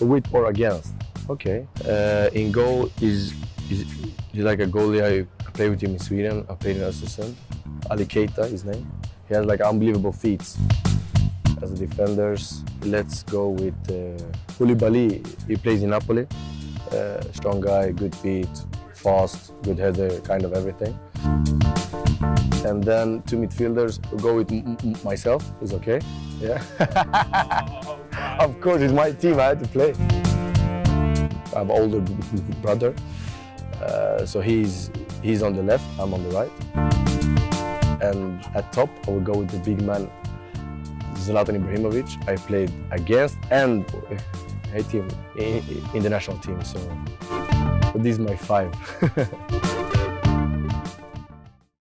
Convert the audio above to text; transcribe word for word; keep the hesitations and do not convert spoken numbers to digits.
with or against. Okay. Uh, in goal is, is he's like a goalie. I played with him in Sweden. I played in Östersund. Ali Keita, his name. He has like unbelievable feats. As defenders, let's go with uh, Uli Bali. He plays in Napoli. Uh, strong guy, good feet, fast, good header, kind of everything. And then two midfielders, go with m m myself, is okay. Yeah. Oh, of course, it's my team, I had to play. I have an older brother, uh, so he's, he's on the left, I'm on the right. And at top, I will go with the big man, Zlatan Ibrahimović. I played against and I team in, in the national team, so, so this is my five.